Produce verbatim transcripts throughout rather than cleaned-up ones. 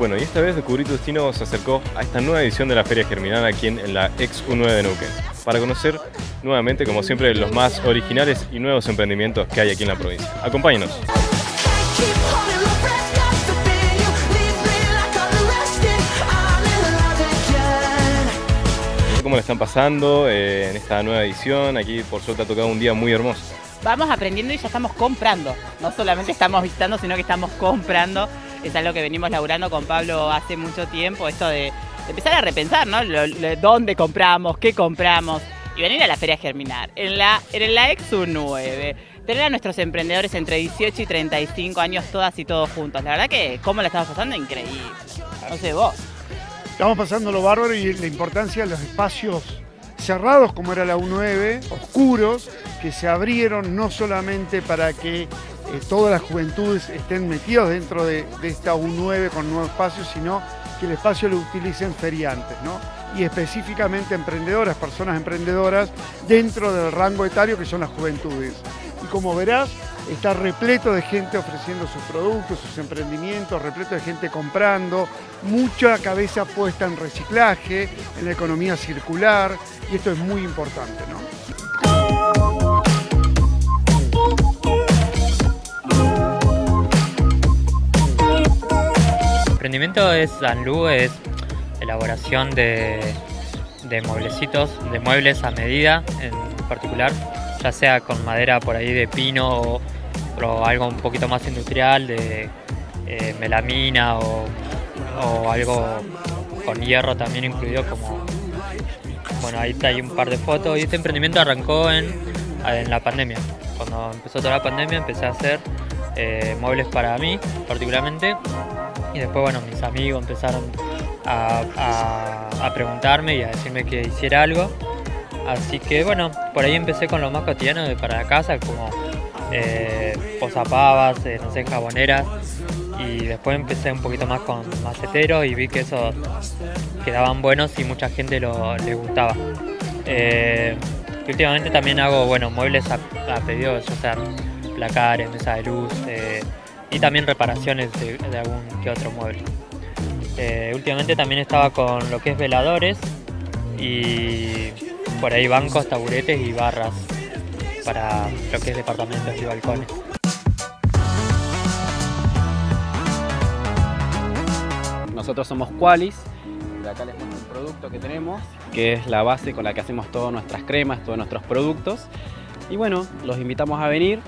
Bueno, y esta vez Descubrí tu Destino se acercó a esta nueva edición de la Feria Germinar aquí en la Ex U nueve de Neuquén, para conocer nuevamente, como siempre, los más originales y nuevos emprendimientos que hay aquí en la provincia. Acompáñenos. ¿Cómo la están pasando eh, en esta nueva edición? Aquí, por suerte, ha tocado un día muy hermoso. Vamos aprendiendo y ya estamos comprando. No solamente estamos visitando, sino que estamos comprando. Es algo que venimos laburando con Pablo hace mucho tiempo, esto de empezar a repensar, ¿no? Lo, lo, ¿Dónde compramos? ¿Qué compramos? Y venir a la Feria Germinar, en la, en la Ex U nueve. Tener a nuestros emprendedores entre dieciocho y treinta y cinco años, todas y todos juntos. La verdad que, ¿cómo la estamos pasando? Increíble. No sé vos. Estamos pasando lo bárbaro y la importancia de los espacios cerrados, como era la U nueve, oscuros, que se abrieron no solamente para que eh, todas las juventudes estén metidas dentro de, de esta U nueve con nuevos espacios, sino que el espacio lo utilicen feriantes, ¿no? Y específicamente emprendedoras, personas emprendedoras dentro del rango etario que son las juventudes. Y como verás, está repleto de gente ofreciendo sus productos, sus emprendimientos, repleto de gente comprando, mucha cabeza puesta en reciclaje, en la economía circular, y esto es muy importante, ¿no? El emprendimiento es Sanlú, es elaboración de, de mueblecitos, de muebles a medida en particular, ya sea con madera por ahí de pino o, o algo un poquito más industrial, de eh, melamina o, o algo con hierro también incluido. Como bueno, ahí está, hay un par de fotos. Y este emprendimiento arrancó en, en la pandemia. Cuando empezó toda la pandemia empecé a hacer eh, muebles para mí particularmente. Y después, bueno, mis amigos empezaron a, a, a preguntarme y a decirme que hiciera algo. Así que, bueno, por ahí empecé con lo más cotidiano de para la casa, como eh, posapavas, eh, no sé, jaboneras. Y después empecé un poquito más con maceteros y vi que esos quedaban buenos y mucha gente lo, les gustaba. Eh, últimamente también hago, bueno, muebles a, a pedido, ya sea placares, mesa de luz, eh, y también reparaciones de, de algún que otro mueble. Eh, últimamente también estaba con lo que es veladores y por ahí bancos, taburetes y barras para lo que es departamentos y balcones. Nosotros somos Qualis, de acá les muestro un producto que tenemos, que es la base con la que hacemos todas nuestras cremas, todos nuestros productos. Y bueno, los invitamos a venir,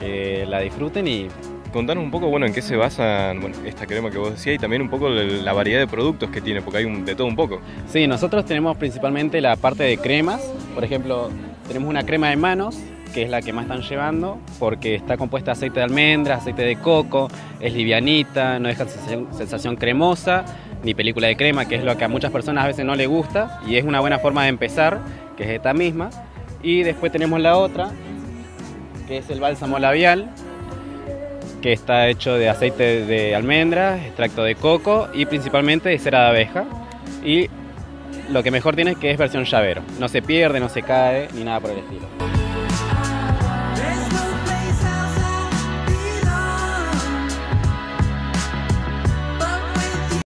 que la disfruten y contanos un poco, bueno, en qué se basan, bueno, esta crema que vos decías y también un poco la variedad de productos que tiene, porque hay un, de todo un poco. Sí, nosotros tenemos principalmente la parte de cremas. Por ejemplo, tenemos una crema de manos, que es la que más están llevando, porque está compuesta de aceite de almendra, aceite de coco, es livianita, no deja sensación, sensación cremosa, ni película de crema, que es lo que a muchas personas a veces no les gusta, y es una buena forma de empezar, que es esta misma. Y después tenemos la otra, que es el bálsamo labial, que está hecho de aceite de almendras, extracto de coco y principalmente de cera de abeja. Y lo que mejor tiene es que es versión llavero. No se pierde, no se cae, ni nada por el estilo.